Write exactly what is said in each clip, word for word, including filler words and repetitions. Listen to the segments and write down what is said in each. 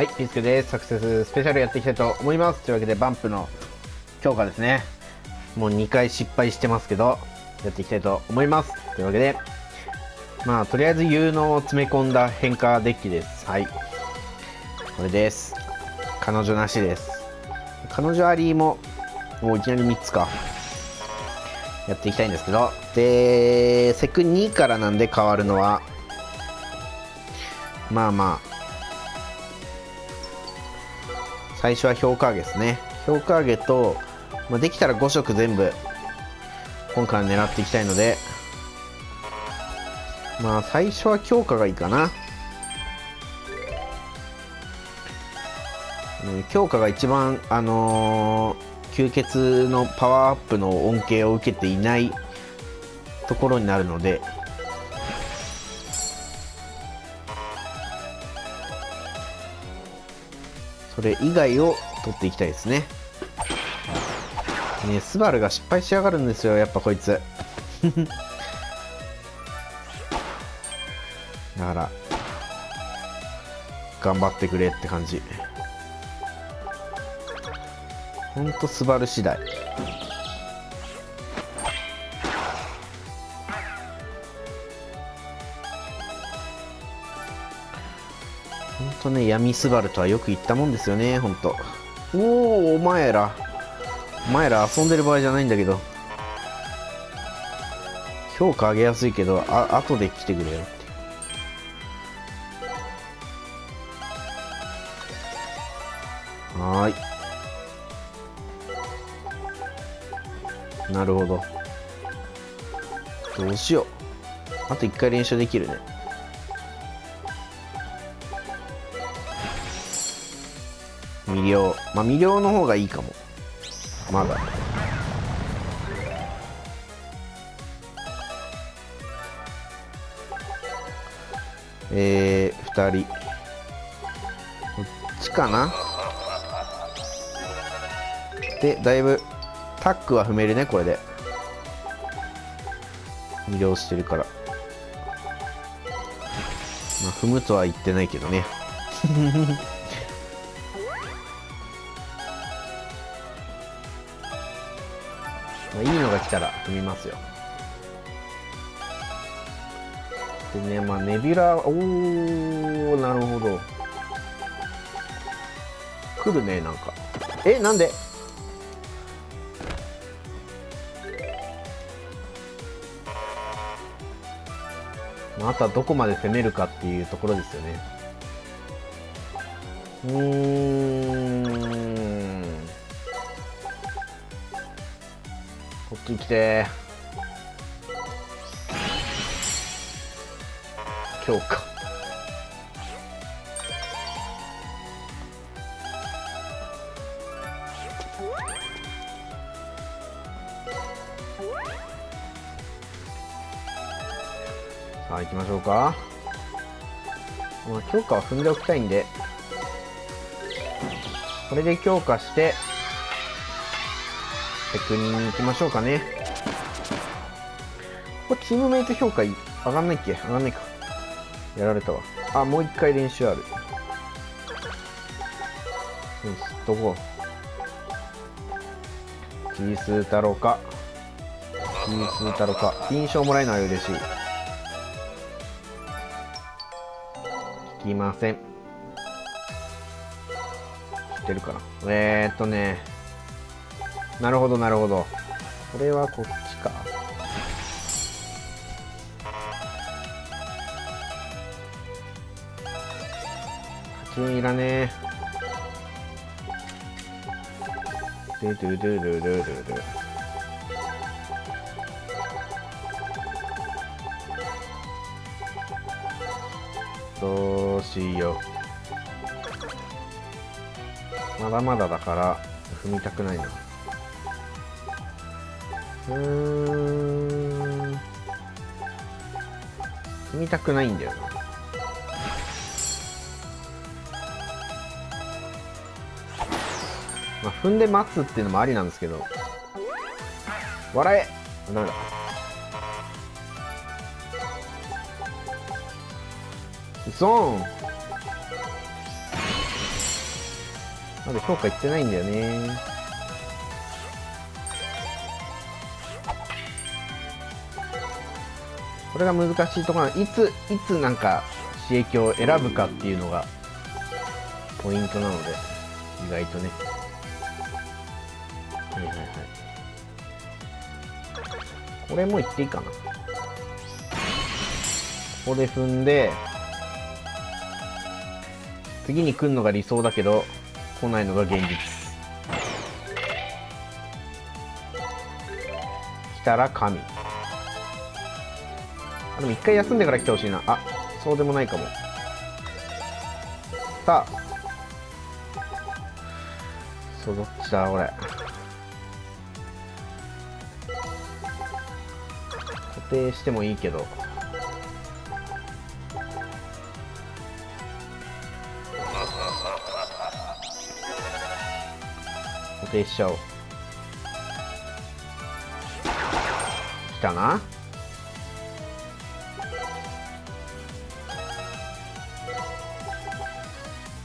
はい、ピースケです。サクセススペシャルやっていきたいと思います。というわけでバンプの強化ですね。もうにかい失敗してますけどやっていきたいと思います。というわけでまあとりあえず有能を詰め込んだ変化デッキです。はい、これです。彼女なしです。彼女アリーももういきなりみっつかやっていきたいんですけど、でセクにからなんで変わるのはまあまあ最初は評価上げですね。評価上げと、まあ、できたらご色全部今回は狙っていきたいので、まあ最初は強化がいいかな。強化が一番あのー、吸血のパワーアップの恩恵を受けていないところになるので、それ以外を取っていきたいですね。ね、スバルが失敗しやがるんですよ、やっぱこいつ。だから頑張ってくれって感じ。ほんとスバル次第。ほんとね、闇スバルとはよく言ったもんですよね、ほんと。おお、お前らお前ら遊んでる場合じゃないんだけど。評価上げやすいけど、あ後で来てくれよ。はーい、なるほど。どうしよう、あといっかい練習できるね。魅了、まあ魅了の方がいいかも。まだえー、ふたりこっちかな。でだいぶタックは踏めるね、これで魅了してるから。まあ踏むとは言ってないけどね。まあいいのが来たら踏みますよ。でね、まあネビュラ、おー、なるほど、来るね。なんかえなんであとはどこまで攻めるかっていうところですよね。うーん、こっち来て強化。さあ行きましょうか。まあ、強化は踏んでおきたいんで、これで強化してテクニに行きましょうかね。これチームメイト評価上がんないっけ。上がんないか、やられたわ。あ、もう一回練習ある。よし、どこチースー太郎かチースー太郎か金賞もらえるのは嬉しい。聞きません。知ってるかな。えーっとね、なるほどなるほど、これはこっちか。はちいらねえ。ドゥドゥドゥドゥドゥドゥドゥ。どうしよう、まだまだだから踏みたくないな。うーん、踏みたくないんだよな。まあ踏んで待つっていうのもありなんですけど。笑え、ダメだ。ゾーンまだ評価いってないんだよね。これが難しいところなの。いついつなんか刺激を選ぶかっていうのがポイントなので、意外とね。はいはいはい。これもいっていいかな。ここで踏んで次に来るのが理想だけど来ないのが現実。来たら神。でも一回休んでから来てほしいな。あ、そうでもないかも。さあ、そう、どっちだこれ。固定してもいいけど、固定しちゃおう。来たな。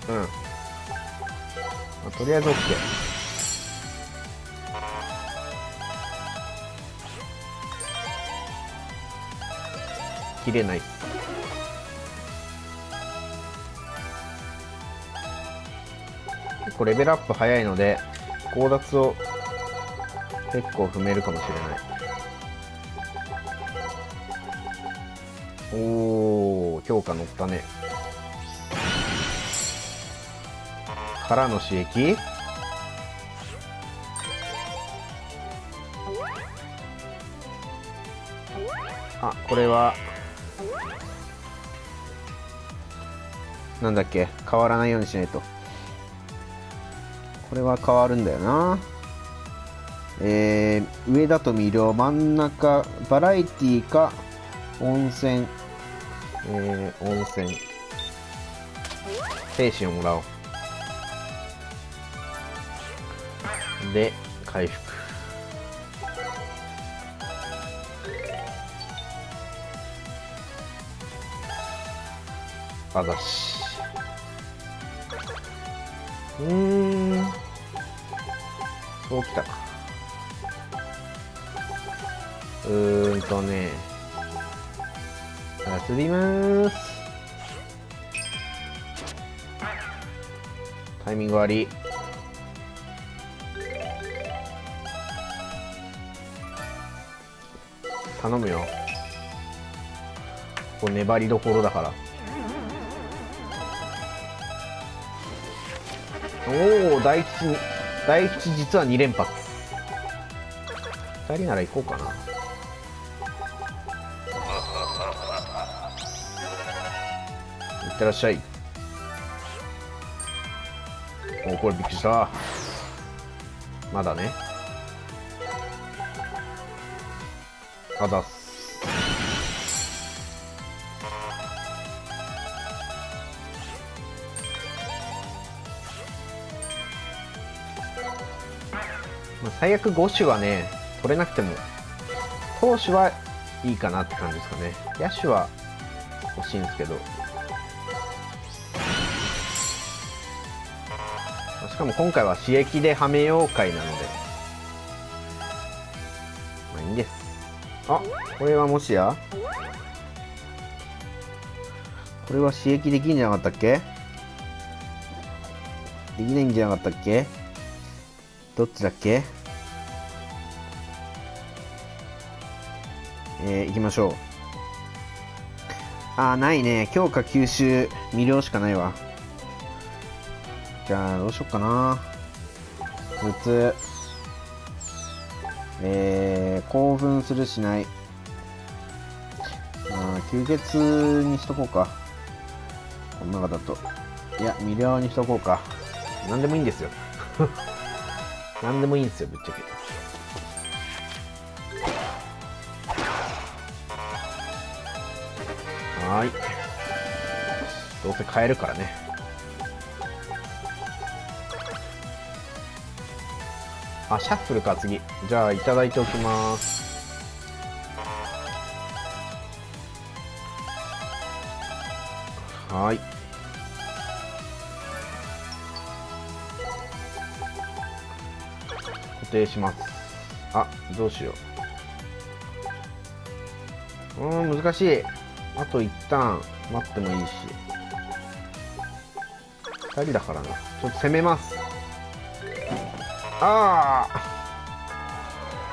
うん、まあ、とりあえず OK。 切れない。結構レベルアップ早いので強奪を結構踏めるかもしれない。おお、強化乗ったね。からの刺激。あ、これはなんだっけ、変わらないようにしないと。これは変わるんだよな。えー、上だと魅了、真ん中バラエティーか温泉、えー、温泉精神をもらおう。で回復。あざし。うーん、そうきたか。うーんとね、遊びまーす。タイミング割り。頼むよ。ここ粘りどころだから。おお、大吉に、大吉実はに連発。ふたりなら行こうかな。いってらっしゃい。おお、これびっくりした。まだね。あざす。まあ、最悪ご種はね取れなくても投手はいいかなって感じですかね。野手は欲しいんですけど、しかも今回は刺激ではめよう回なので、まあいいんです。あ、これはもしや、これは刺激できんじゃなかったっけ、できないんじゃなかったっけ、どっちだっけ。えー、いきましょう。あー、ないね。強化吸収魅了しかないわ。じゃあどうしよっかな。普通、えー、興奮するしない、あ吸血にしとこうか。この中だと、いや魅了にしとこうか。なんでもいいんですよなんでもいいんですよぶっちゃけ。はーい、どうせ買えるからね。あ、シャッフルか、次。じゃあいただいておきます。はい、定します。あ、どうしよう。うーん、難しい。あと一旦待ってもいいし、ふたりだからな。ちょっと攻めます。あー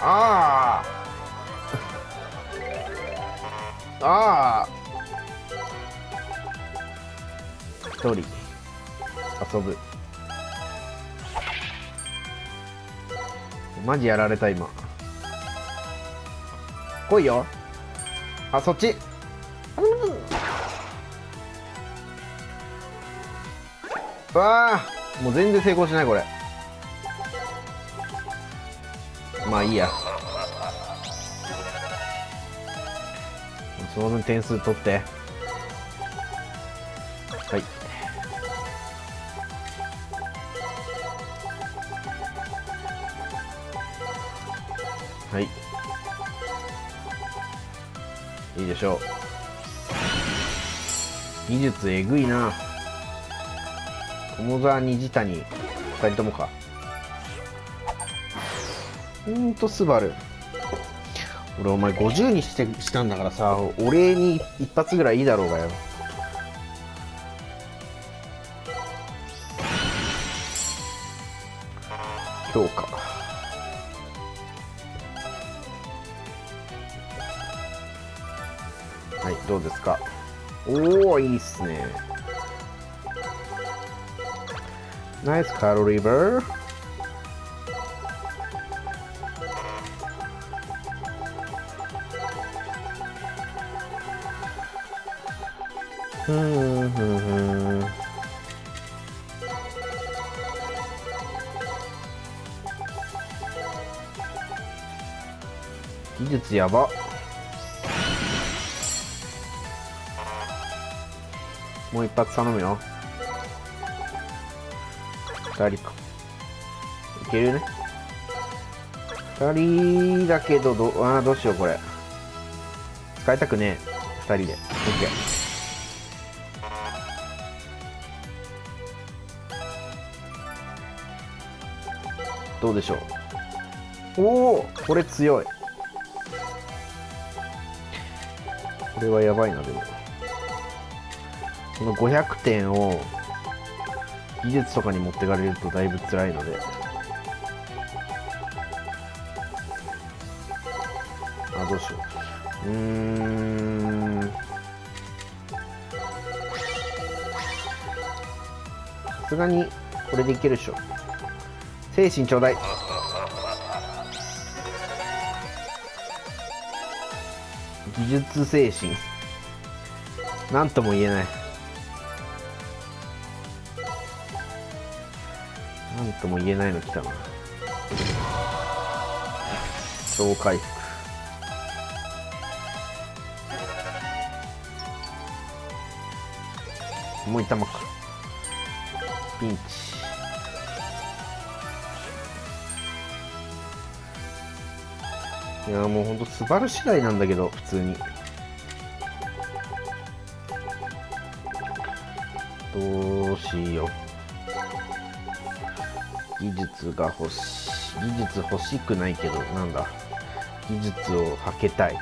あーああ、ひとり遊ぶ。マジやられた今。来いよ。あ、そっち。うわあ、もう全然成功しないこれ。まあいいや、その分点数取って。はい、はい、いいでしょう。技術えぐいな。友沢、虹谷、ふたりともか。うんと、スバル、俺お前ごじゅうにしてしたんだからさ、お礼に一発ぐらいいいだろうがよ。強化、はい、どうですか。おお、いいっすね。ナイスカロリーバー。ふんふんふん。技術やば。もう一発頼むよ。ふたりか、いけるね。ふたりだけど、どあーどうしようこれ。使いたくねえ。ふたりで OK。どうでしょう。おお、これ強い。これはやばいな。でもこのごひゃくてんを技術とかに持ってかれるとだいぶ辛いので。あ、どうしよう。うーん、さすがにこれでいけるでしょ。精神ちょうだい。技術精神、なんとも言えない、なんとも言えないの来たな。超回復。もう一玉か。ピンチ。いや、もうほんとスバル次第なんだけど、普通にどうしよう。技術が欲しい。技術欲しくないけど、なんだ、技術をはけたい。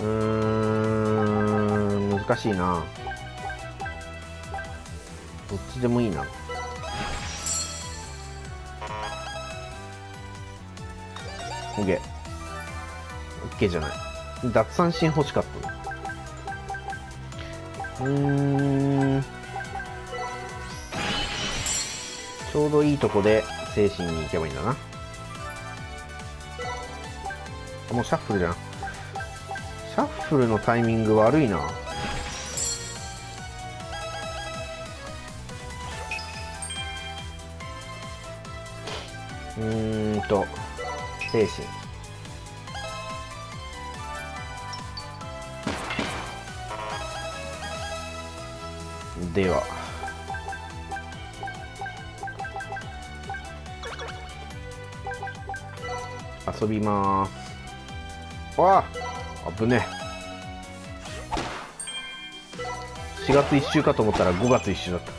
うーん、難しいな。どっちでもいいな。オッケー。オッケーじゃない。奪三振欲しかった。うーん。ちょうどいいとこで精神に行けばいいんだな。もうシャッフルじゃん。シャッフルのタイミング悪いな。うーんと。精神、では遊びまーす。わあ、危ねえ。しがついっしゅうかと思ったらごがついっしゅうだった。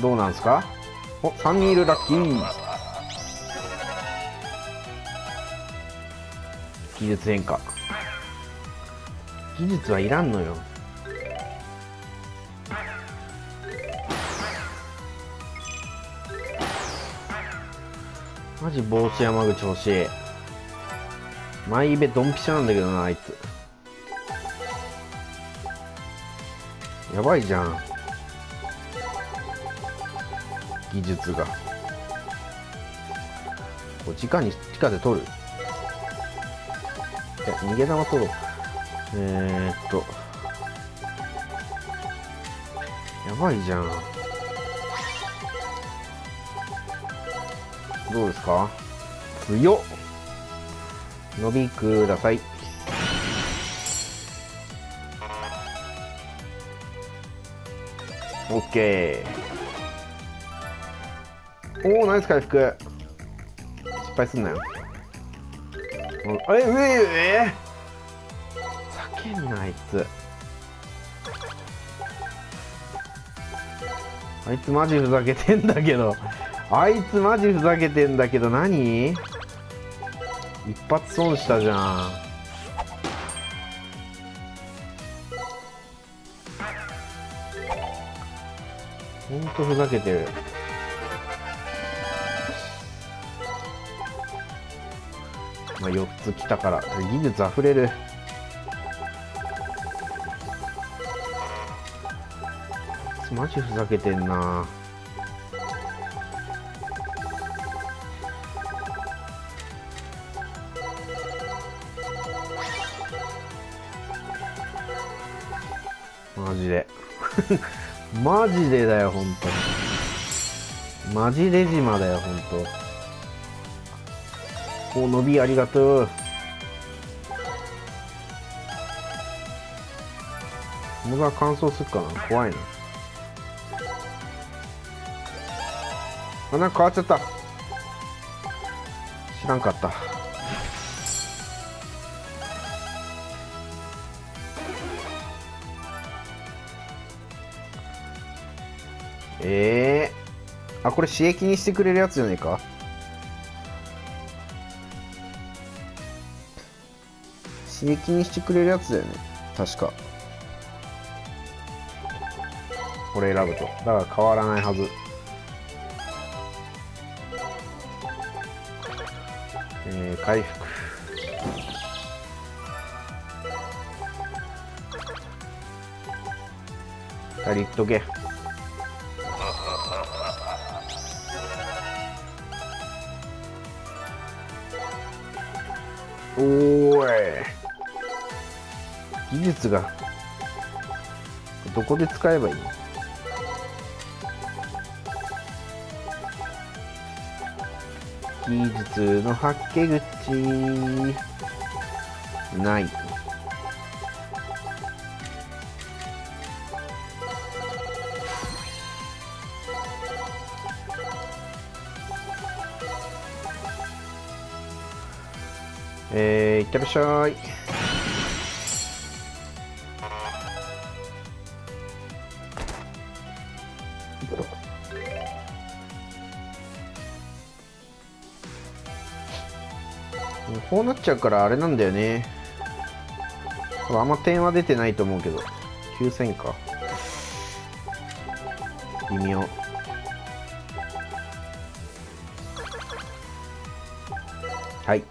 どうなんですか。お、さんにんいる、ラッキー。技術変化。技術はいらんのよ。マジ帽子山口欲しい。前イベドンピシャなんだけどな、あいつ。やばいじゃん、技術が。こう直に地下で取る。いや、逃げ玉取ろう。えー、っとやばいじゃん。どうですか、強っ。伸びください。オッケー。おお、ナイス回復。失敗すんなよ。あれ、うええー、叫んなあいつ。あいつマジふざけてんだけど。あいつマジふざけてんだけど、何？一発損したじゃん。ほんとふざけてる。まあよっつ来たから、技術あふれる。マジふざけてんな。マジでマジでだよ、ほんと。マジで島だよ、ほんと。お、伸びありがとう。このが乾燥するかな、怖いな。あ、なんか変わっちゃった。知らんかった。えー、あ、これ刺激にしてくれるやつじゃねえか。刺激にしてくれるやつだよね、確か。これ選ぶと。だから変わらないはず。えー、回復。ふたりいっとけ。おーい、技術がどこで使えばいいの。技術のはけ口ない。えー、いってらっしゃい。こうなっちゃうからあれなんだよね。あんま点は出てないと思うけど、きゅうせんか。微妙。はい、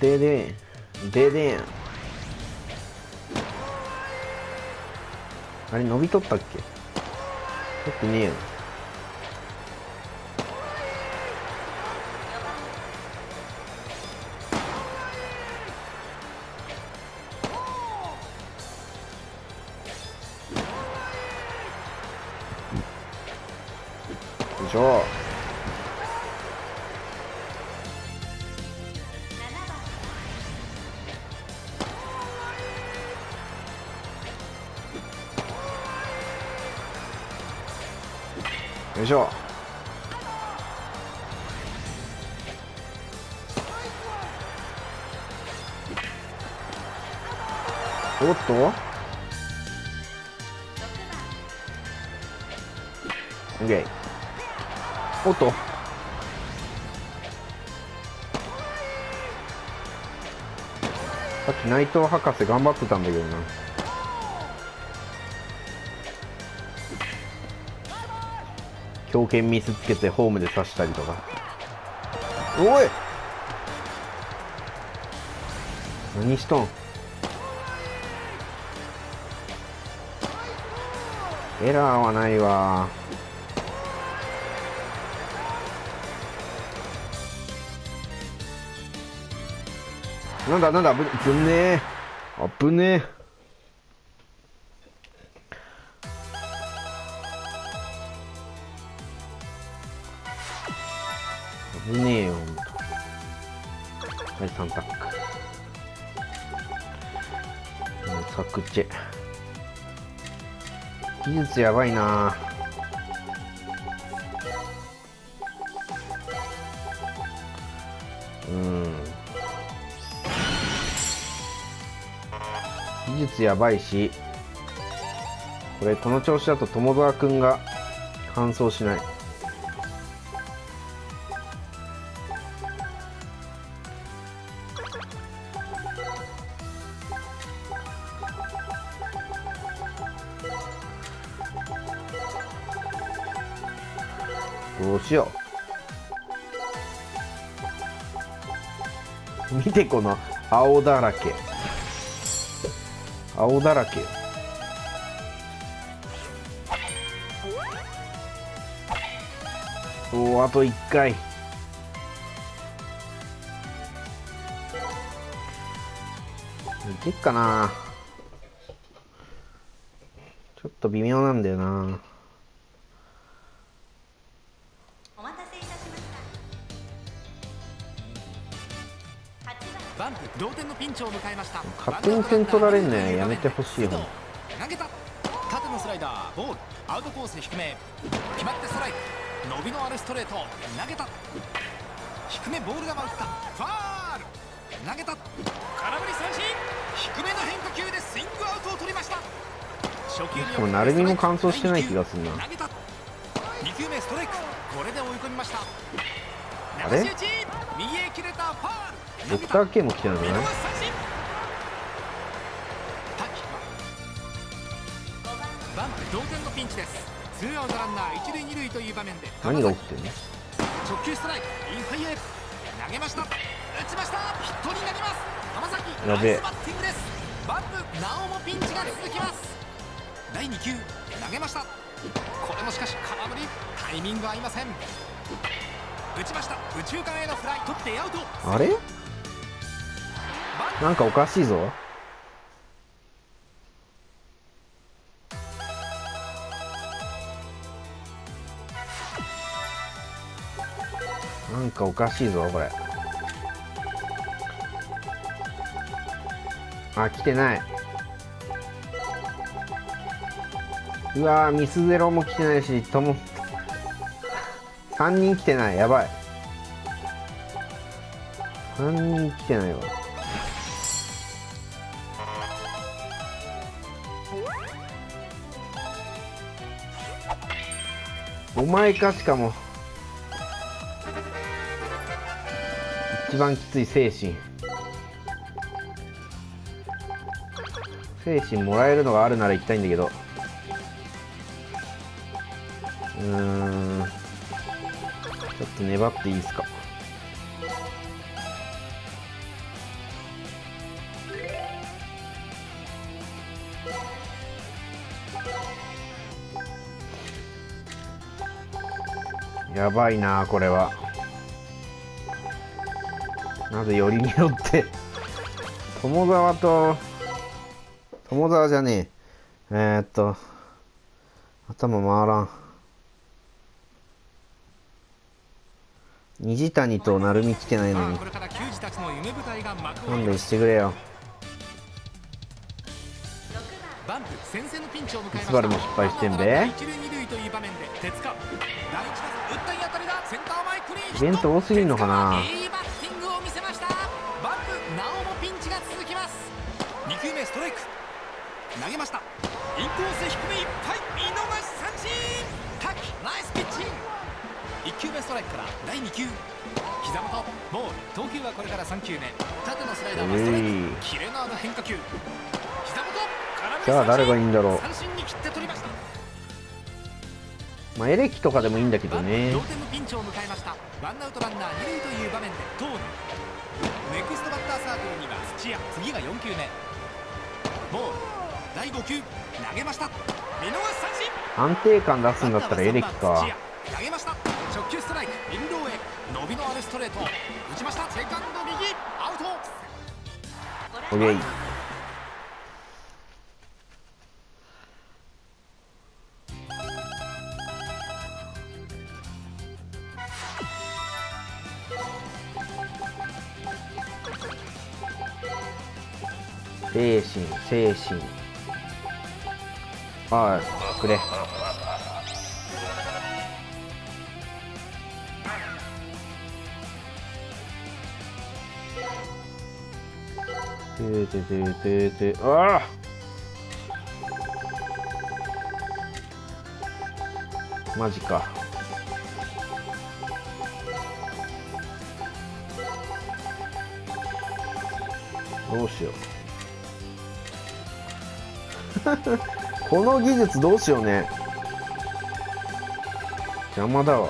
ででんででん。あれ、伸びとったっけ。取ってねえよ。でしょ。よいしょ。おっとイエイ。おっとさっき内藤博士頑張ってたんだけどな。強肩ミスつけてホームで刺したりとか。おい何しとん。エラーはないわ。なんだなんだ、ぶんねえ、あぶねえ。危ねえよ。はい、さんタック。作チェ。技術やばいな。うん。技術やばいし、これこの調子だと友沢くんが完走しない。どうしよう。見てこの青だらけ、青だらけ。おー、あといっかい。いけっかな。ちょっと微妙なんだよな。勝手に点取られんね、やめてほしいよ。投げた縦のスライダー、ボール、アウトコース低め、決まってストライク、伸びのあるストレート、投げた低め、ボールが回った、ファール、投げた空振り三振、低めの変化球でスイングアウトを取りました。初球に、しかも成美も完走してない気がするな。投げたにきゅうめストライク、これで追い込みました。あれ？右へ切れたファール。ドクター K も来てるんじゃない？何が起きてるの？やべえ。だいにきゅう投げました。これもしかし空振り、タイミング合いません。打ちました。宇宙間へのフライ、取ってアウト。あれ？なんかおかしいぞ。なんかおかしいぞこれ。あ、来てない。うわー、ミスゼロも来てないし、ともさんにん来てない。やばい、さんにん来てないわ。お前か。しかも一番きつい精神、精神もらえるのがあるなら行きたいんだけど、うーんちょっと粘っていいですか。やばいなこれは。なぜよりによって友沢と友沢じゃねえ、えー、っと頭回らん。虹谷と成美来てないのに、勘弁してくれよ。イスバルも失敗してんべ。イベント多すぎるのかな。投げました。インコース低めいっぱい、見逃し三振。タッキーナイスピッチング。いっきゅうめストライクからだいにきゅう、膝元ボール。投球はこれからさんきゅうめ、縦のスライダーはストライク、キレのある変化球、膝元空振り三振。じゃあ誰がいいんだろう。三振に切って取りました。まあエレキとかでもいいんだけどね。同点のピンチを迎えました。ワンアウトランナー二塁という場面でトーネ。ネクストバッターサークルには土屋。次がよんきゅうめ。ボール。だいごきゅう投げました。見逃し三振。安定感出すんだったらエレキか。投げました。直球ストライク。インローへ。伸びのあるストレート。打ちました。セカンド右。アウト。オッケー。精神精神、はいくれ。ててててて、ああマジか。どうしようこの技術どうしようね。邪魔だわ。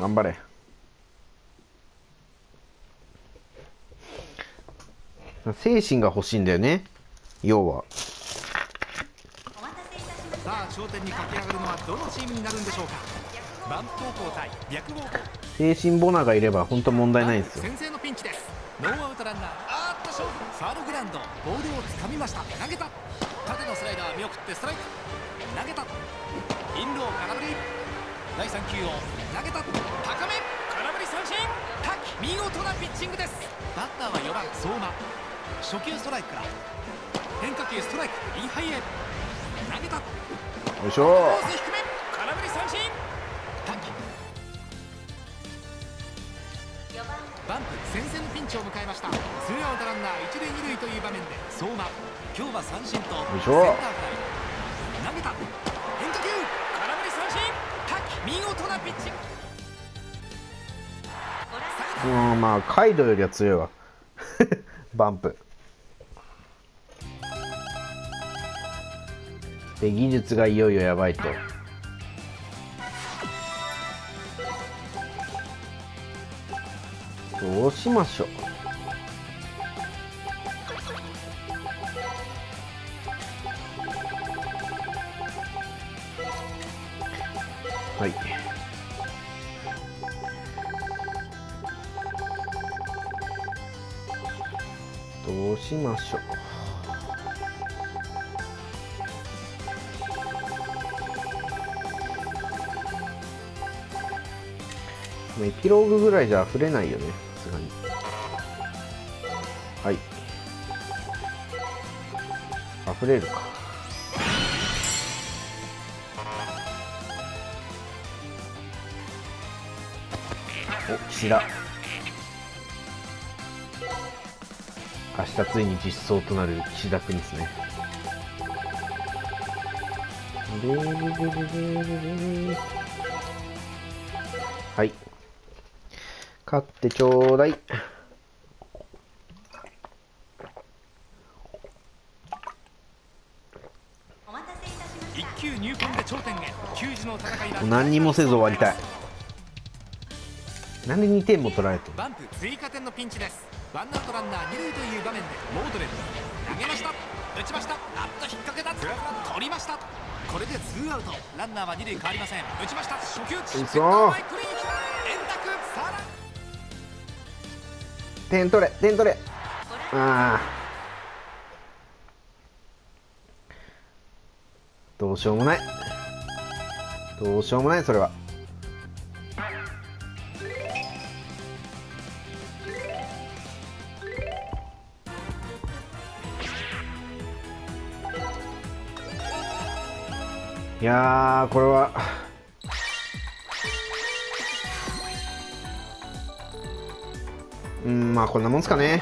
頑張れ。精神が欲しいんだよね、要は。さあ頂点に駆け上がるのはどのチームになるんでしょうか。万方向対逆方向。精神ボナがいれば本当問題ないんですよ。先制のピンチです。ノーアウトランナー。サードグラウンド、ボールをつかみました。投げた。縦のスライダー見送ってストライク。投げた。インロー空振り。だいさん球を投げた。高め空振り三振。タッキー見事なピッチングです。バッターはよんばん相馬。初球ストライクから変化球ストライク、インハイへ投げた。よいしょー。コース低め空振り三振。タッキーバンプ先制のピンチを迎えました。ツーアウトランナー一塁二塁という場面で相馬。今日は三振とセンターフライ。投げた。変化球空振り三振。タッキー見事なピッチング。うん、まあカイドよりは強いわバンプで技術がいよいよやばいと。どうしましょう。はい、どうしましょう。エピローグぐらいじゃ溢れないよね。はい、溢れるか。お、岸田。明日ついに実装となる岸田君ですね。はい。勝ってちょうだい。何にもせず終わりたい。なんでにてんも取られてる。バンプ追加点のピンチです。ワンアウトランナー二塁という場面でモードレット。投げました。打ちました。あっと引っ掛けた。取りました。これでツーアウトランナーは二塁変わりません。打ちました。初球打ち。点取れ点取れ。ああどうしようもないどうしようもない。それはいやーこれはうん、まあこんなもんすかね。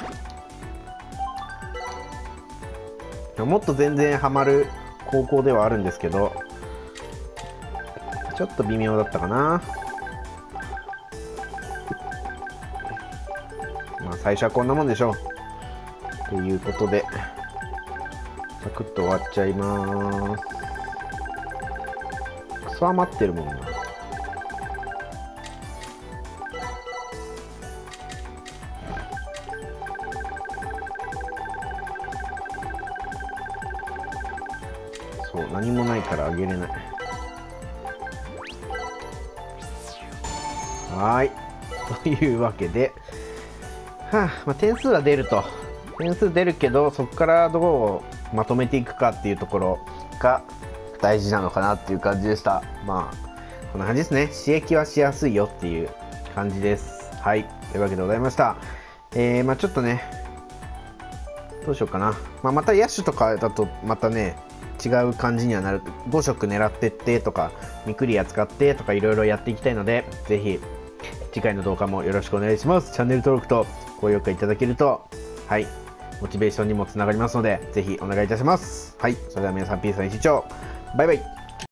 もっと全然ハマる高校ではあるんですけど、ちょっと微妙だったかな。まあ最初はこんなもんでしょうということで、サクッと終わっちゃいます。クソ余ってるもんな。そう、何もないからあげれない。はい、というわけで、はあ、まあ、点数は出ると、点数出るけど、そこからどうまとめていくかっていうところが大事なのかなっていう感じでした。まあこんな感じですね。刺激はしやすいよっていう感じです。はい、というわけでございました。えー、まあちょっとね、どうしようかな、まあ、また野手とかだとまたね違う感じにはなる。ご色狙ってってとか、ミクリア使ってとか、いろいろやっていきたいので、ぜひ次回の動画もよろしくお願いします。チャンネル登録と高評価いただけると、はい、モチベーションにもつながりますので、ぜひお願いいたします。はい、それでは皆さん、ピースさん一長、バイバイ。